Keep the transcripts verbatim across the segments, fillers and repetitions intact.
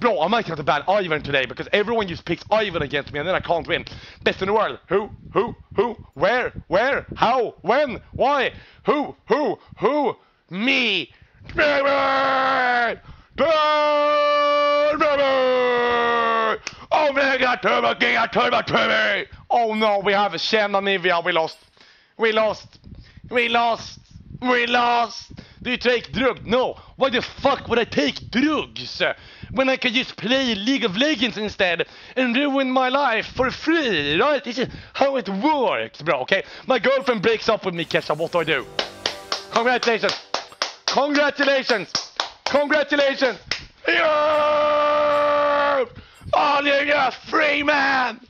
Bro, I might have to ban Ivan today because everyone just picks Ivan against me and then I can't win. Best in the world. Who? Who? Who? Where? Where? How? When? Why? Who? Who? Who? Me! Baby! Baby! Omega Turbo Giga Turbo Turbo! Oh no, we have a Shen Anivia. We lost. We lost. We lost. We lost. Do you take drugs? No. Why the fuck would I take drugs when I could just play League of Legends instead and ruin my life for free, right? This is how it works, bro, okay? My girlfriend breaks up with me, Kesha. What do I do? Congratulations. Congratulations. Congratulations. Yeah! Oh, you're a free man.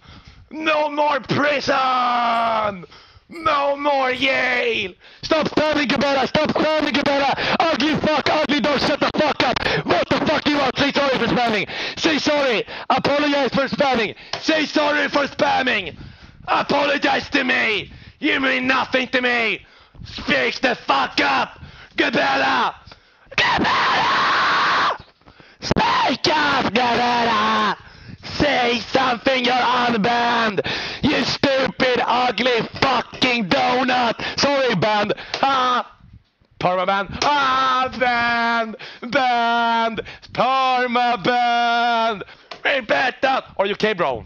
No more prison. No more Yale! Stop spamming Gabella! Stop spamming Gabella! Ugly fuck! Ugly dog! Shut the fuck up! What the fuck you want? Say sorry for spamming! Say sorry! Apologize for spamming! Say sorry for spamming! Apologize to me! You mean nothing to me! Fix the fuck up! Gabella! Gabella! Speak up, Gabella! Say something, you're unbanned! You stupid, ugly fucking donut! Sorry, banned! Ah! Perma banned! Ah! Banned! Banned! Perma banned! Repeat that! Are you okay, bro?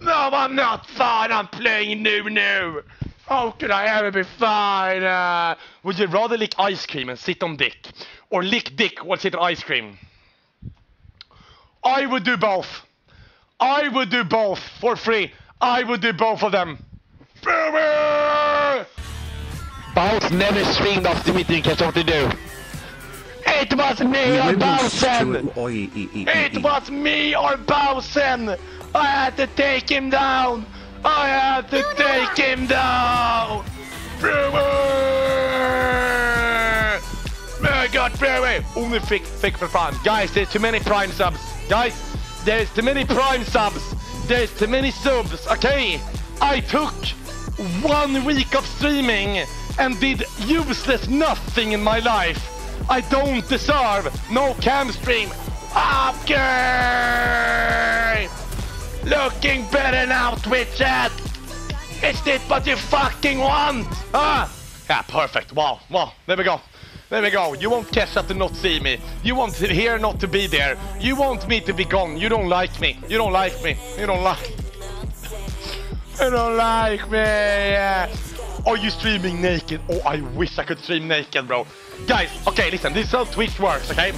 No, I'm not fine! I'm playing Nunu! How could I ever be fine? Uh, would you rather lick ice cream and sit on dick? Or lick dick while sit on ice cream? I would do both. I would do both for free. I would do both of them. Bounce never streamed after meeting. Catch what to do. It was me or Bowsen. It was me or Bowsen. I had to take him down. I had to take him down. I got very only fake fake for prime. Guys, there's too many prime subs. Guys, there's too many prime subs. There's too many subs. Okay, I took one week of streaming and did useless nothing in my life. I don't deserve no cam stream. Okay, looking better now, Twitch chat. Is this what you fucking want? Ah, yeah, perfect. Wow, wow. There we go. There we go. You want Kesha to not see me. You want here not to be there. You want me to be gone. You don't like me. You don't like me. You don't like me. You don't like me. Yeah. Are you streaming naked? Oh, I wish I could stream naked, bro. Guys, okay, listen. This is how Twitch works, okay?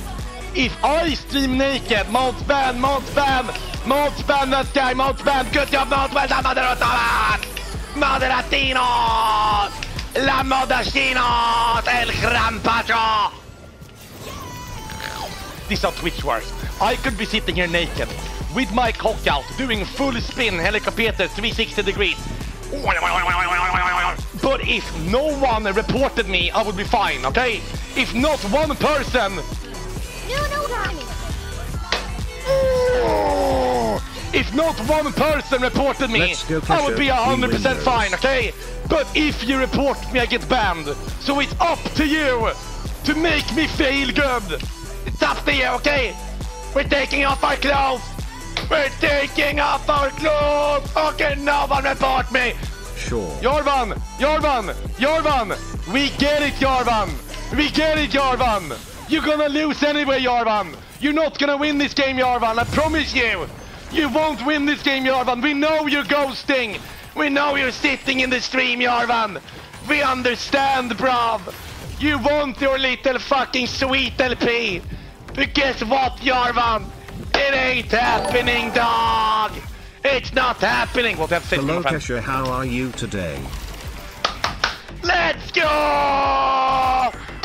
If I stream naked, Mount ban, Mount ban, Mount ban that guy, Mount ban. Good job, Mount ban. Moderatinos. La Modacino, El Gran Pacho. This is how Twitch works. I could be sitting here naked with my cock out, doing full spin helicopter three sixty degrees. But if no one reported me, I would be fine, okay? If not one person. No, no, no. If not one person reported me, I would be one hundred percent fine, okay? But if you report me, I get banned. So it's up to you to make me feel good. It's up to you, okay? We're taking off our clothes. We're taking off our clothes. Okay, no one report me. Sure. Jarvan, Jarvan, Jarvan. We get it, Jarvan. We get it, Jarvan. You're gonna lose anyway, Jarvan. You're not gonna win this game, Jarvan. I promise you. You won't win this game, Jarvan. We know you're ghosting. We know you're sitting in the stream, Jarvan. We understand, bruv. You want your little fucking sweet L P. But guess what, Jarvan? It ain't happening, dog. It's not happening. What have Hello, Kesha. How are you today? Let's go!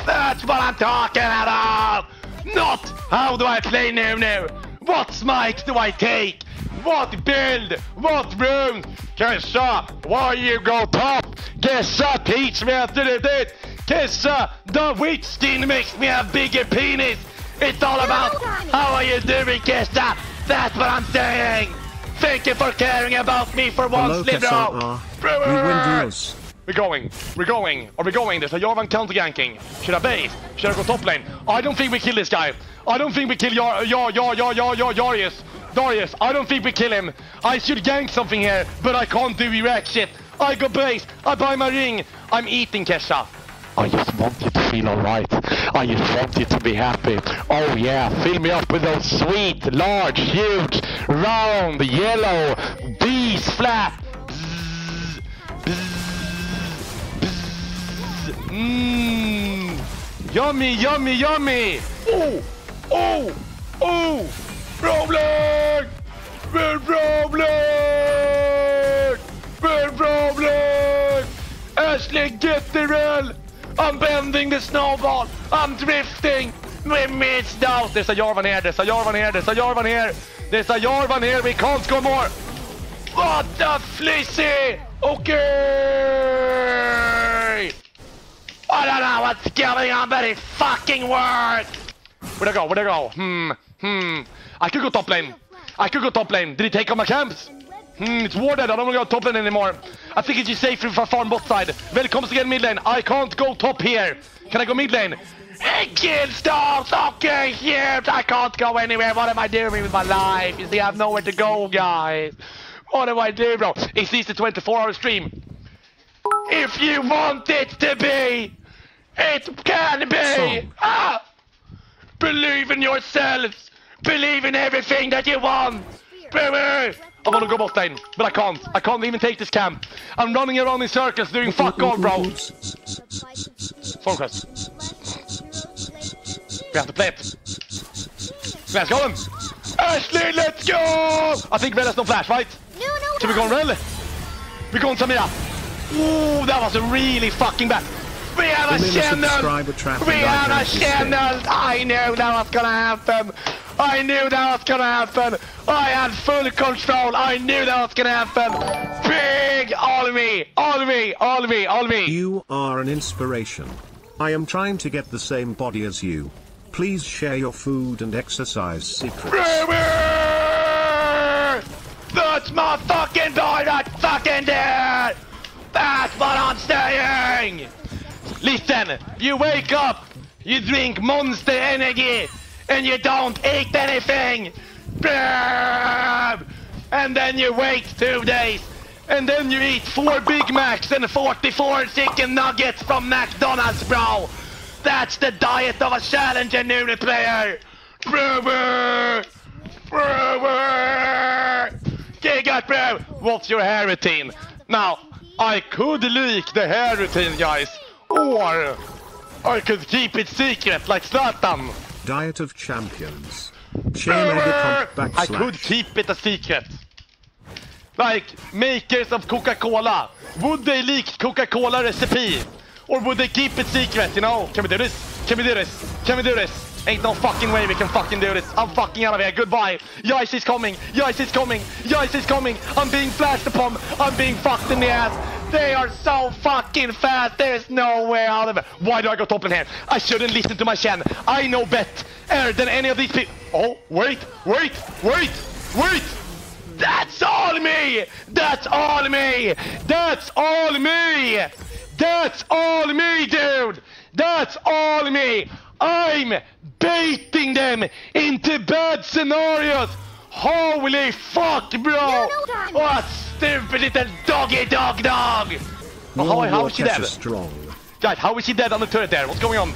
That's what I'm talking about. Not how do I play now, now. What smite do I take? What build? What room? Kesha, why you go top? Kesha, teach me how to do this. Kesha, the witch skin makes me a bigger penis. It's all about how are you doing, Kesha? That's what I'm saying. Thank you for caring about me for once, Libro. We win deals. We're going. We're going. Are we going? There's a Jarvan counter ganking. Should I bait? Should I go top lane? I don't think we kill this guy. I don't think we kill Jar Jar Jar Jar Jar Jar Darius. Darius. I don't think we kill him. I should gank something here, but I can't do erect shit. I go base. I buy my ring. I'm eating Kesha. I just want you to feel alright. I just want you to be happy. Oh yeah, fill me up with those sweet, large, huge, round, yellow, bees flap. Bzz, bzz, bzz. Mmm. Yummy, yummy, yummy. Oh, oh, oh. Roblox. We're Roblox. We're Roblox. Ashley, get the Rell. I'm bending the snowball. I'm drifting. We missed out. There's a Jarvan here. There's a Jarvan here. There's a Jarvan here. There's a Jarvan here. We can't score more. What the flissy? Okay. I don't know what's going on, but it fucking worked. Where'd I go? Where'd I go? Hmm. Hmm. I could go top lane. I could go top lane. Did he take on my camps? Hmm, it's warded. I don't want to go top lane anymore. I think it's just safe if I farm bot side. Welcome again mid lane. I can't go top here. Can I go mid lane? Hey, kill stars. Okay, here. I can't go anywhere. What am I doing with my life? You see, I have nowhere to go, guys. What am I doing, bro? Is this the twenty-four hour stream? If you want it to be, it can be. So. Ah! Believe in yourselves. Believe in everything that you want. Baby. I want to go bot lane, but I can't. I can't even take this camp. I'm running around in circles doing fuck all, bro. Focus. We have to play it. Let's go, him. Ashley, let's go! I think Rell has no flash, right? No, no, no. Should we go on Rell? We go on Samira. Ooh, that was a really fucking bad. We have a Shen. We have a Shen. I knew that was gonna happen. I knew that was gonna happen. I had full control. I knew that was gonna happen. Big all me, all me, all me, all me. You are an inspiration. I am trying to get the same body as you. Please share your food and exercise secrets. That's my fucking boy. That fucking dad. That's what I'm saying. Listen. You wake up. You drink Monster energy. And you don't eat anything, and then you wait two days, and then you eat four Big Macs and forty-four chicken nuggets from McDonald's, bro. That's the diet of a challenger Nunu player. Giga, bro. What's your hair routine? Now, I could leak the hair routine, guys, or I could keep it secret like Zlatan. Diet of champions. I could keep it a secret. Like makers of Coca-Cola. Would they leak Coca-Cola recipe? Or would they keep it secret, you know? Can we do this? Can we do this? Can we do this? Ain't no fucking way we can fucking do this. I'm fucking out of here. Goodbye. Yice is coming. Yice is coming. Yice is coming. I'm being flashed upon. I'm being fucked in the ass. They are so fucking fast, there's no way out of it. Why do I go top in here? I shouldn't listen to my Shen. I know better than any of these people. Oh, wait, wait, wait, wait. That's all me. That's all me. That's all me. That's all me, dude. That's all me. I'm baiting them into bad scenarios. Holy fuck, bro. What? Stupid little doggy dog dog! Oh, how, how is she dead? Strong. Guys, how is she dead on the turret there? What's going on?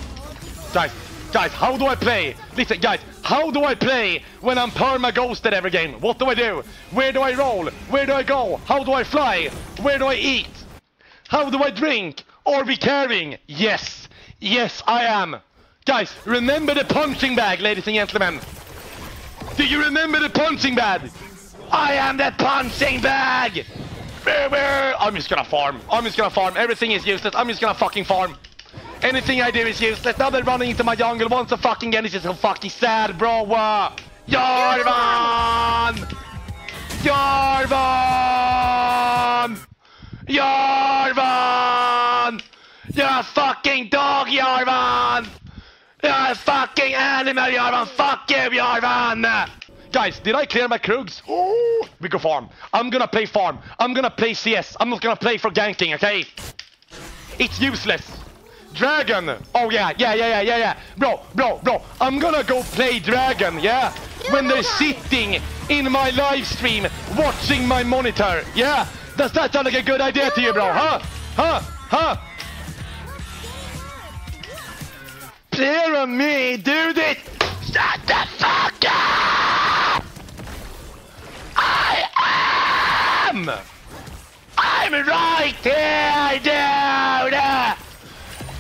Guys, guys, how do I play? Listen, guys, how do I play when I'm perma-ghosted every game? What do I do? Where do I roll? Where do I go? How do I fly? Where do I eat? How do I drink? Are we caring? Yes. Yes, I am. Guys, remember the punching bag, ladies and gentlemen. Do you remember the punching bag? I am the punching bag! I'm just gonna farm. I'm just gonna farm. Everything is useless. I'm just gonna fucking farm. Anything I do is useless. Now they're running into my jungle once a fucking again. It's just so fucking sad, bro. Jarvan! Jarvan! Jarvan! You're a fucking dog, Jarvan! You're a fucking animal, Jarvan! Fuck you, Jarvan! Guys, did I clear my Krugs? Ooh, we go farm. I'm gonna play farm. I'm gonna play C S. I'm not gonna play for ganking, okay? It's useless. Dragon. Oh yeah, yeah, yeah, yeah, yeah, yeah. Bro, bro, bro. I'm gonna go play Dragon, yeah? No, when no, they're no. sitting in my live stream watching my monitor, yeah? Does that sound like a good idea no, to you, bro? No. Huh? Huh? Huh? Clear on me, dude! It. Shut the fuck up! I am! I'm right here, dude!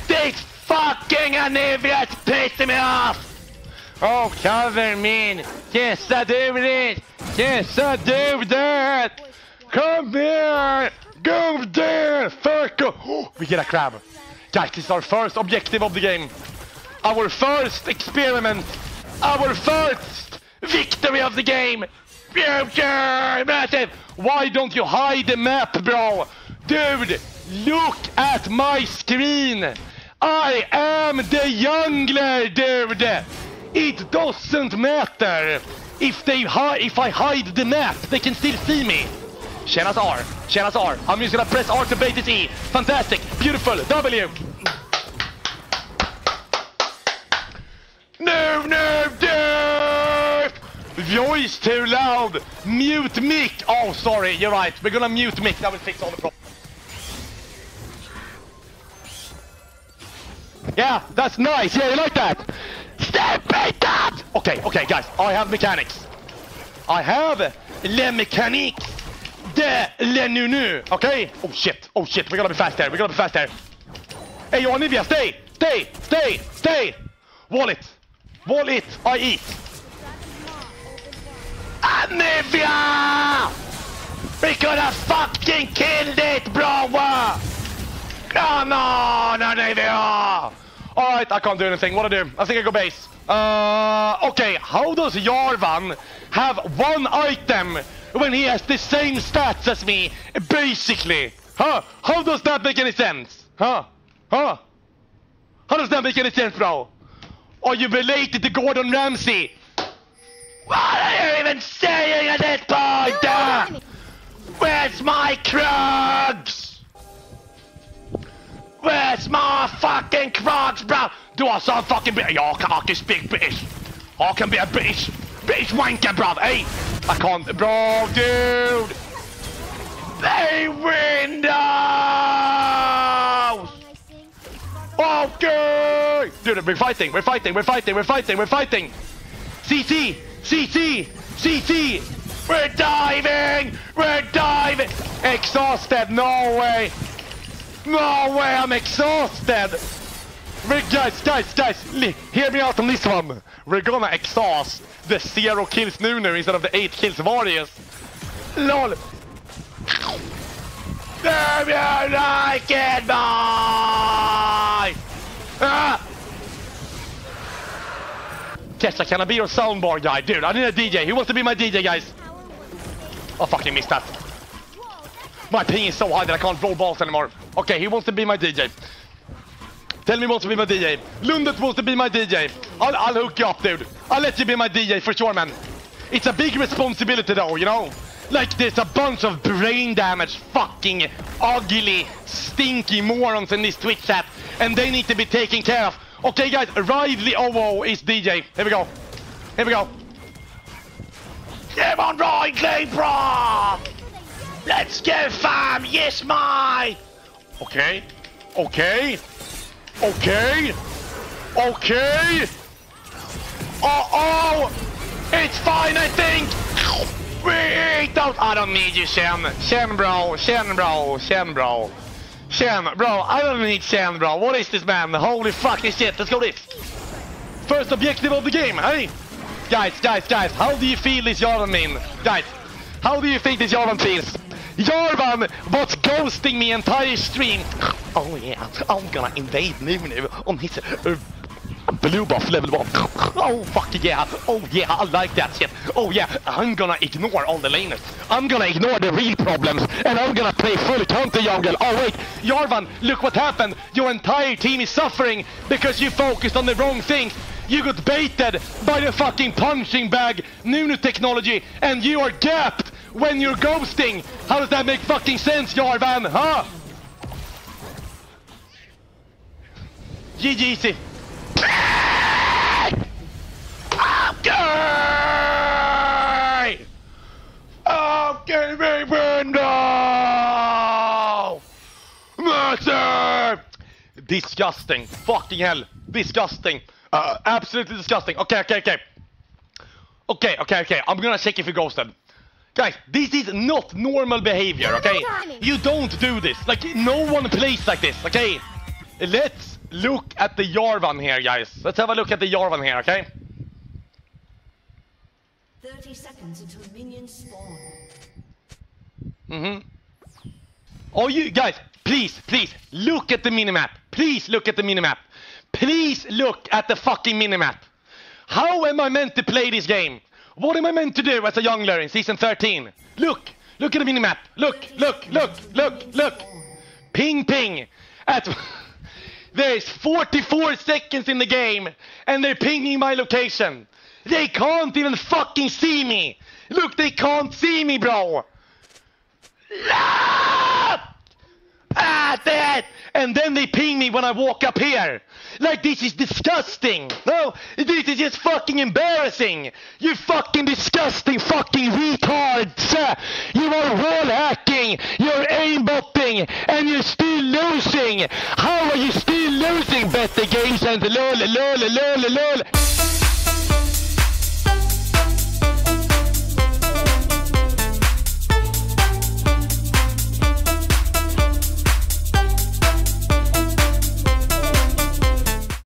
This fucking Anivia is pissing me off! Oh, cover me! Kesha, do it! Kesha, do that! Come here! Go there! Fuck off! Oh, we get a crab! Guys, this is our first objective of the game! Our first experiment! Our first victory of the game! Massive! Why don't you hide the map, bro? Dude, look at my screen! I am the jungler, dude! It doesn't matter! If they hide, if I hide the map, they can still see me! Shen's R, Shen's R. I'm just gonna press R to bait this E. Fantastic, beautiful, W! No, no, no! Voice too loud! Mute mic! Oh, sorry, you're right. We're gonna mute mic. That will fix all the problems. Yeah, that's nice. Yeah, you like that? Step it up! Okay, okay, guys. I have mechanics. I have le mécanique de le Nunu. Okay? Oh, shit. Oh, shit. We're gonna be fast there. We're gonna be fast there. Hey, yo, Anivia, stay! Stay! Stay! Stay! Wallet! Wall it, I eat. Anivia! We could have fucking killed it, bro! Come on, Anivia! Alright, I can't do anything. What do I do? I think I go base. Uh, okay, how does Jarvan have one item when he has the same stats as me, basically? Huh? How does that make any sense? Huh? Huh? How does that make any sense, bro? Are you related to Gordon Ramsay? What are you even saying at this point? Uh? Where's my Krugs? Where's my fucking Krugs, bro? Do I sound fucking British? Yeah, I can speak British. I can be a British, British wanker, bro. Hey, I can't, bro, dude. They windows. Okay! Dude, we're fighting, we're fighting, we're fighting, we're fighting, we're fighting! C C! C C! C C! We're diving! We're diving! Exhausted, no way! No way, I'm exhausted! We're, guys, guys, guys, hear me out on this one! We're gonna exhaust the zero kills Nunu instead of the eight kills Darius! LOL! Damn you like it, boy! Ah! Kesha, can I be your soundbar guy? Dude, I need a D J. He wants to be my D J, guys. Oh, fucking missed that. My ping is so high that I can't roll balls anymore. Okay, he wants to be my D J. Tell me he wants to be my D J. Lundet wants to be my D J. I'll, I'll hook you up, dude. I'll let you be my D J for sure, man. It's a big responsibility, though, you know? Like, there's a bunch of brain damage, fucking ugly, stinky morons in this Twitch chat, and they need to be taken care of. Okay, guys, Ridley O O is D J. Here we go. Here we go. Come on, Ridley, bro! Let's go, fam! Yes, my! Okay. Okay. Okay. Okay. Uh-oh! It's fine, I think! Wait, don't, I don't need you, Shen. Shen, bro. Shen, bro. Shen, bro. Shen, bro. I don't need Shen, bro. What is this, man? Holy fucking shit. Let's go this. First objective of the game, hey? Guys, guys, guys. How do you feel this Jarvan mean? Guys, how do you think this Jarvan feels? Jarvan was ghosting me entire stream. Oh, yeah. I'm gonna invade Nunu on his uh, blue buff level one. Oh fuck yeah. Oh yeah, I like that shit. Oh yeah, I'm gonna ignore all the laners. I'm gonna ignore the real problems and I'm gonna play full counter jungle. Oh wait, Jarvan, look what happened. Your entire team is suffering because you focused on the wrong things. You got baited by the fucking punching bag Nunu technology and you are gapped when you're ghosting. How does that make fucking sense, Jarvan? Huh? G G C. Okay! Okay, baby, no! Monster! Disgusting. Fucking hell. Disgusting. Uh, absolutely disgusting. Okay, okay, okay. Okay, okay, okay. I'm gonna check if he ghosted. Guys, this is not normal behavior, okay? You don't do this. Like, no one plays like this, okay? Let's look at the Jarvan here, guys. Let's have a look at the Jarvan here, okay? thirty seconds until minions spawn. Mm-hmm. Oh, you guys, please, please, look at the minimap. Please look at the minimap. Please look at the fucking minimap. How am I meant to play this game? What am I meant to do as a jungler in season thirteen? Look, look at the minimap. Look, look, look, look, look. Ping, ping. At there's forty-four seconds in the game, and they're pinging my location. They can't even fucking see me. Look, they can't see me, bro. Ah, that. And then they ping me when I walk up here. Like, this is disgusting. No, this is just fucking embarrassing. You fucking disgusting fucking retards. You are wall hacking. You're aimbotting. And you're still losing. How are you still losing? Better games and lol, lol, lol, lol.